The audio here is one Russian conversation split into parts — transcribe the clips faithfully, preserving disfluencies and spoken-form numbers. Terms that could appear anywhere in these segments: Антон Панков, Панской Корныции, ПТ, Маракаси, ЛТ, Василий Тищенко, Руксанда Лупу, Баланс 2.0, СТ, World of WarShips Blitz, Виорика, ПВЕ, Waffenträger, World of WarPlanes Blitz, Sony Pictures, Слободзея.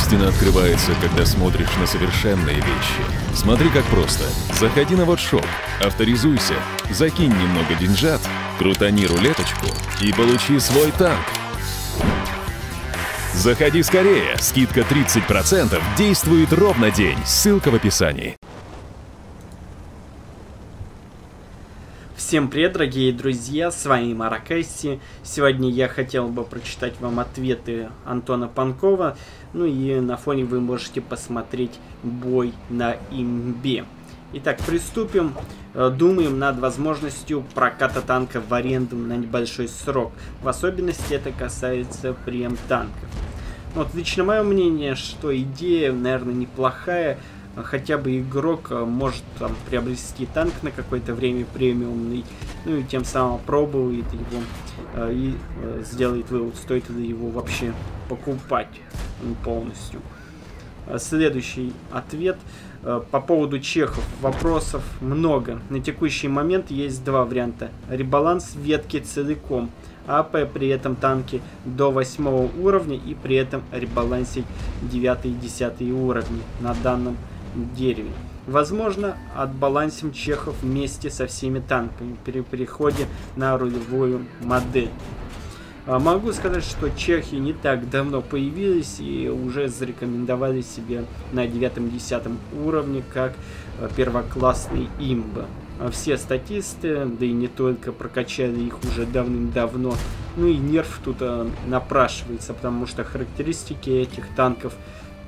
истина открывается, когда смотришь на совершенные вещи. Смотри как просто. Заходи на WarShop, авторизуйся, закинь немного деньжат, крутани рулеточку и получи свой танк. Заходи скорее, скидка тридцать процентов действует ровно день, ссылка в описании. Всем привет, дорогие друзья, с вами Маракаси. Сегодня я хотел бы прочитать вам ответы Антона Панкова, ну и на фоне вы можете посмотреть бой на имбе. Итак, приступим. Думаем над возможностью проката танка в аренду на небольшой срок. В особенности это касается прем-танков. Вот, лично мое мнение, что идея, наверное, неплохая. Хотя бы игрок может там приобрести танк на какое-то время премиумный, ну и тем самым пробует его э, и э, сделает вывод, стоит ли его вообще покупать полностью. Следующий ответ. По поводу чехов вопросов много. На текущий момент есть два варианта. Ребаланс ветки целиком, АП при этом танки до восьмого уровня и при этом ребалансить девятый и десятый уровни на данном дереве. Возможно, отбалансим чехов вместе со всеми танками при переходе на рулевую модель. Могу сказать, что чехи не так давно появились и уже зарекомендовали себя на девятом-десятом уровне как первоклассный имба. Все статисты, да и не только, прокачали их уже давным-давно. Ну и нерв тут напрашивается, потому что характеристики этих танков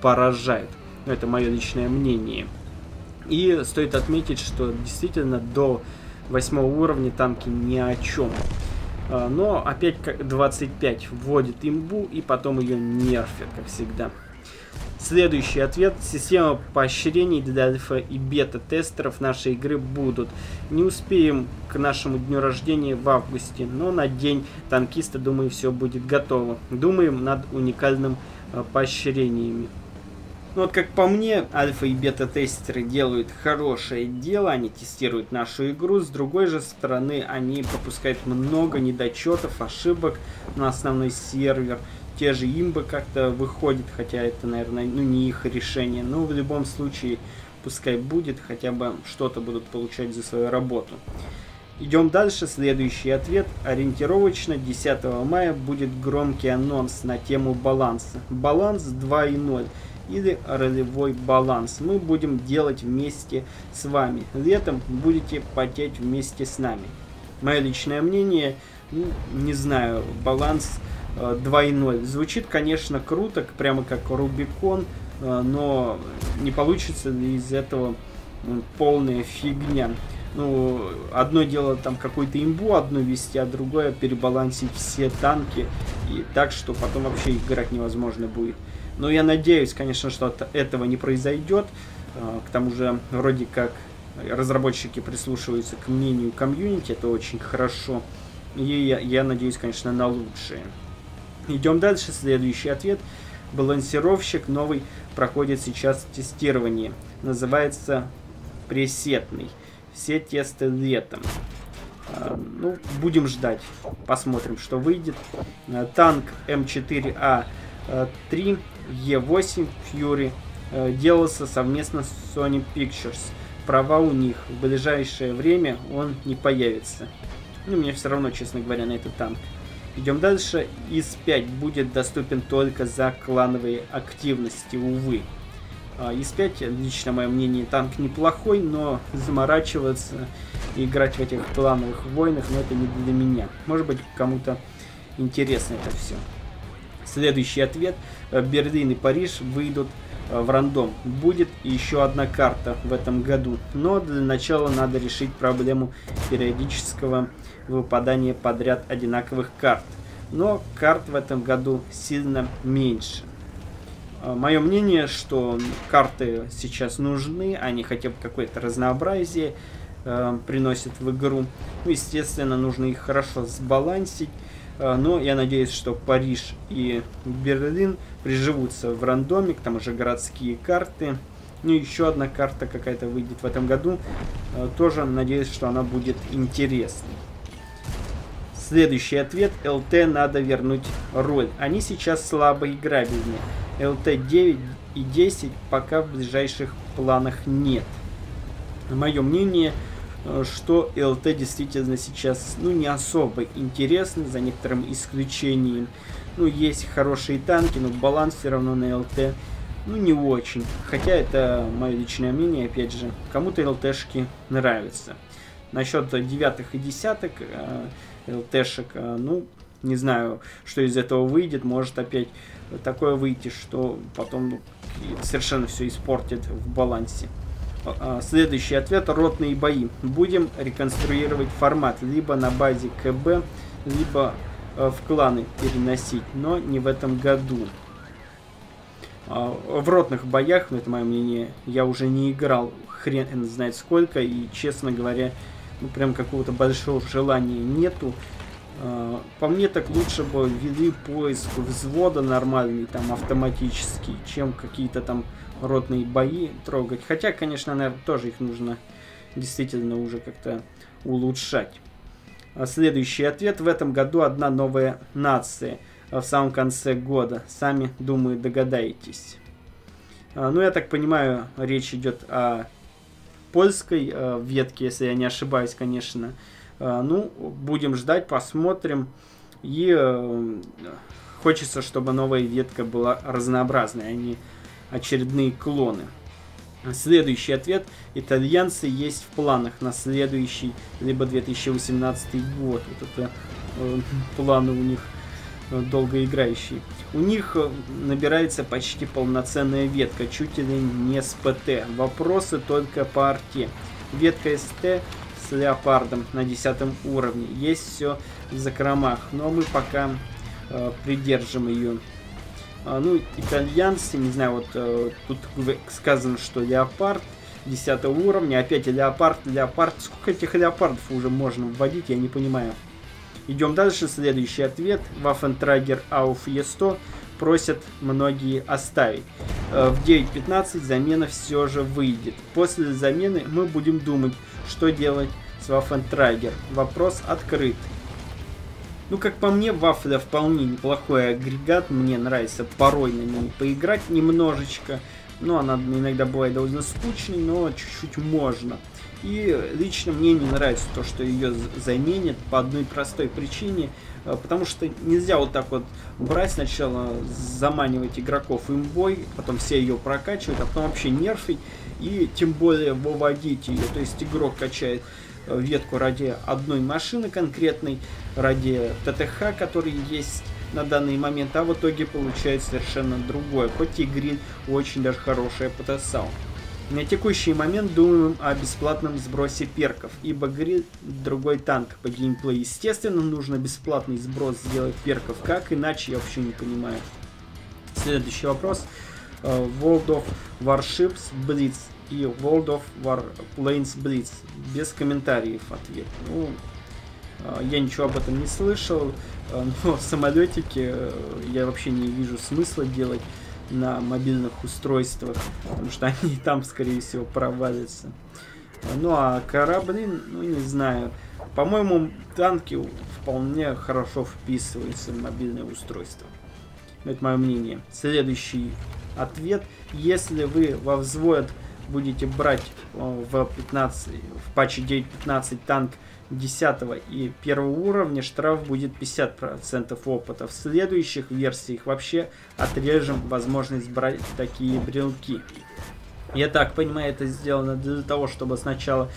поражают. Это мое личное мнение. И стоит отметить, что действительно до восьмого уровня танки ни о чем. Но опять двадцать пять вводит имбу и потом ее нерфят, как всегда. Следующий ответ. Система поощрений для альфа и бета-тестеров нашей игры будут. Не успеем к нашему дню рождения в августе, но на день танкиста, думаю, все будет готово. Думаем над уникальным поощрениями. Ну вот, как по мне, альфа и бета-тестеры делают хорошее дело, они тестируют нашу игру, с другой же стороны, они пропускают много недочетов, ошибок на основной сервер, те же имбы как-то выходят, хотя это, наверное, ну, не их решение, но в любом случае, пускай будет, хотя бы что-то будут получать за свою работу. Идем дальше, следующий ответ. Ориентировочно десятого мая будет громкий анонс на тему баланса. Баланс два ноль. Или ролевой баланс. Мы будем делать вместе с вами. Летом будете потеть вместе с нами. Мое личное мнение, ну, не знаю, баланс э, два ноль. Звучит, конечно, круто, прямо как Рубикон, э, но не получится ли из этого э, полная фигня. Ну, одно дело там какую-то имбу одну вести, а другое перебалансить все танки. И так, что потом вообще играть невозможно будет. Но я надеюсь, конечно, что от этого не произойдет. К тому же, вроде как, разработчики прислушиваются к мнению комьюнити, это очень хорошо. И я, я надеюсь, конечно, на лучшее. Идем дальше. Следующий ответ. Балансировщик новый проходит сейчас тестирование. Называется пресетный. Все тесты летом. Ну, будем ждать. Посмотрим, что выйдет. Танк эм четыре а три е восемь Fury делался совместно с Sony Pictures. Права у них. В ближайшее время он не появится. Ну, мне все равно, честно говоря, на этот танк. Идем дальше. и эс пять будет доступен только за клановые активности, увы. и эс пять, лично мое мнение, танк неплохой, но заморачиваться и играть в этих клановых войнах, но это не для меня. Может быть, кому-то интересно это все. Следующий ответ. Берлин и Париж выйдут в рандом. Будет еще одна карта в этом году. Но для начала надо решить проблему периодического выпадания подряд одинаковых карт. Но карт в этом году сильно меньше. Мое мнение, что карты сейчас нужны. Они хотя бы какое-то разнообразие э, приносят в игру. Ну, естественно, нужно их хорошо сбалансить. Но я надеюсь, что Париж и Берлин приживутся в рандоме, к тому же городские карты. Ну и еще одна карта какая-то выйдет в этом году. Тоже надеюсь, что она будет интересной. Следующий ответ. ЛТ надо вернуть роль. Они сейчас слабо играбельны. ЛТ девять и десять пока в ближайших планах нет. Мое мнение, что ЛТ действительно сейчас, ну, не особо интересно, за некоторым исключением. Ну, есть хорошие танки, но баланс все равно на ЛТ, ну, не очень. Хотя это мое личное мнение, опять же, кому-то ЛТшки нравятся. Насчет девятых и десяток ЛТшек, ну, не знаю, что из этого выйдет. Может опять такое выйти, что потом совершенно все испортит в балансе. Следующий ответ. Ротные бои. Будем реконструировать формат. Либо на базе КБ, либо в кланы переносить. Но не в этом году. В ротных боях, это мое мнение, я уже не играл хрен знает сколько. И, честно говоря, ну, прям какого-то большого желания нету. По мне, так лучше бы ввели поиск взвода нормальный, там, автоматический, чем какие-то там ротные бои трогать. Хотя, конечно, наверное, тоже их нужно действительно уже как-то улучшать. Следующий ответ. В этом году одна новая нация в самом конце года. Сами, думаю, догадаетесь. Ну, я так понимаю, речь идет о польской ветке, если я не ошибаюсь, конечно. Ну, будем ждать, посмотрим. И э, хочется, чтобы новая ветка была разнообразной, а не очередные клоны. Следующий ответ. Итальянцы есть в планах на следующий, либо две тысячи восемнадцатый год. Вот это э, планы у них долгоиграющие. У них набирается почти полноценная ветка, чуть ли не с ПТ. Вопросы только по арте. Ветка СТ с леопардом на десятом уровне. Есть все в закромах, но мы пока э, придержим ее. А, ну, итальянцы, не знаю, вот э, тут сказано, что леопард десятого уровня. Опять леопард, леопард. Сколько этих леопардов уже можно вводить, я не понимаю. Идем дальше. Следующий ответ. Waffenträger auf и сто просят многие оставить. В девять пятнадцать замена все же выйдет. После замены мы будем думать, что делать с Waffenträger. Вопрос открыт. Ну, как по мне, Waffle вполне неплохой агрегат. Мне нравится порой на нем поиграть немножечко. Ну, она иногда бывает довольно скучной, но чуть-чуть можно. И лично мне не нравится то, что ее заменят по одной простой причине. Потому что нельзя вот так вот брать, сначала заманивать игроков имбой, потом все ее прокачивают, а потом вообще нерфить и тем более выводить ее. То есть игрок качает ветку ради одной машины конкретной, ради ТТХ, который есть на данный момент, а в итоге получает совершенно другое. Хоть и грин очень даже хорошая потенциал. На текущий момент думаем о бесплатном сбросе перков, ибо грид другой танк по геймплею. Естественно, нужно бесплатный сброс сделать перков, как иначе я вообще не понимаю. Следующий вопрос. World of WarShips Blitz и World of WarPlanes Blitz. Без комментариев ответ. Ну, я ничего об этом не слышал, но самолетики я вообще не вижу смысла делать на мобильных устройствах, потому что они и там, скорее всего, провалятся. Ну а корабли, ну не знаю. По-моему, танки вполне хорошо вписываются в мобильное устройство. Это мое мнение. Следующий ответ. Если вы во взвод будете брать в, пятнадцать, в патче девять пятнадцать танк десятого и первого уровня, штраф будет пятьдесят процентов опыта. В следующих версиях вообще отрежем возможность брать такие брелки. Я так понимаю, это сделано для того, чтобы сначала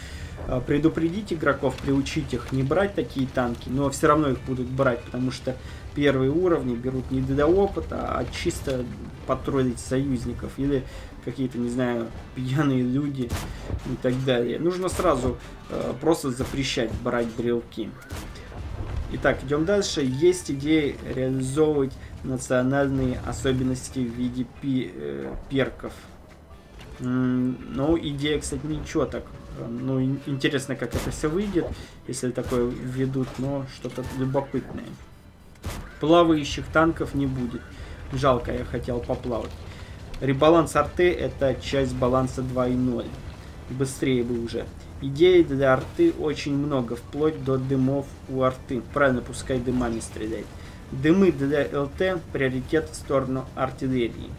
предупредить игроков, приучить их не брать такие танки, но все равно их будут брать, потому что первые уровни берут не для опыта, а чисто потроллить союзников или какие-то, не знаю, пьяные люди и так далее. Нужно сразу э, просто запрещать брать брелки. Итак, идем дальше. Есть идея реализовывать национальные особенности в виде пи, э, перков. Ну, идея, кстати, ничего так. Ну, интересно, как это все выйдет, если такое введут, но что-то любопытное. Плавающих танков не будет. Жалко, я хотел поплавать. Ребаланс арты — это часть баланса два и ноль. Быстрее бы уже. Идей для арты очень много, вплоть до дымов у арты. Правильно, пускай дымами стрелять. Дымы для ЛТ, приоритет в сторону артиллерии.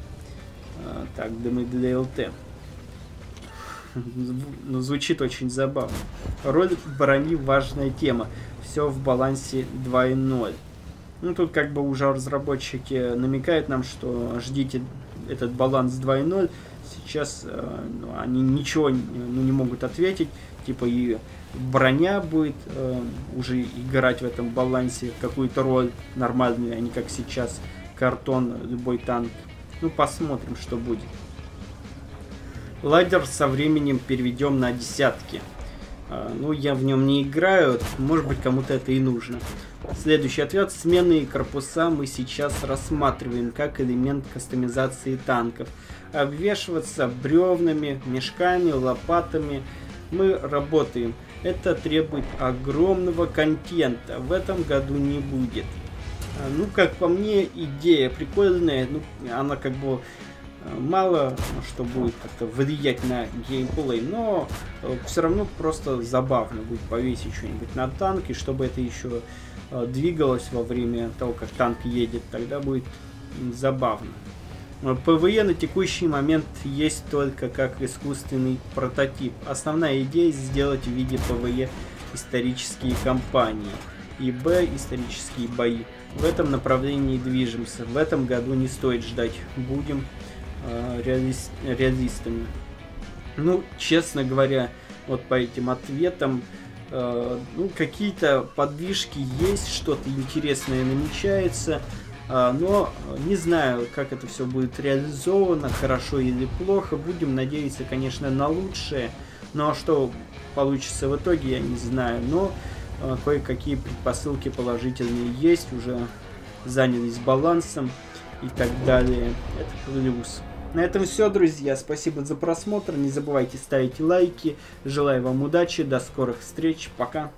Так, дымы для ЛТ. Ну, звучит очень забавно. Роль брони важная тема. Все в балансе два ноль. Ну, тут как бы уже разработчики намекают нам, что ждите этот баланс два ноль. Сейчас э, ну, они ничего ну, не могут ответить. Типа и броня будет э, уже играть в этом балансе какую-то роль нормальную, а не как сейчас картон, любой танк. Ну, посмотрим, что будет. Ладер со временем переведем на десятки. Э, ну, я в нем не играю. Может быть, кому-то это и нужно. Следующий ответ. Сменные корпуса мы сейчас рассматриваем как элемент кастомизации танков. Обвешиваться бревнами, мешками, лопатами мы работаем. Это требует огромного контента. В этом году не будет. Ну, как по мне, идея прикольная. Ну, она как бы мало что будет как-то влиять на геймплей, но все равно просто забавно будет повесить что-нибудь на танке, чтобы это еще двигалось во время того, как танк едет. Тогда будет забавно. ПВЕ на текущий момент есть только как искусственный прототип. Основная идея сделать в виде ПВЕ исторические кампании и Б исторические бои. В этом направлении движемся. В этом году не стоит ждать. Будем э, реалист, реалистами. Ну, честно говоря, вот по этим ответам э, ну, какие-то подвижки есть, что-то интересное намечается. Но не знаю, как это все будет реализовано, хорошо или плохо. Будем надеяться, конечно, на лучшее. Но что получится в итоге, я не знаю. Но кое-какие предпосылки положительные есть. Уже занялись балансом и так далее. Это плюс. На этом все, друзья. Спасибо за просмотр. Не забывайте ставить лайки. Желаю вам удачи. До скорых встреч. Пока.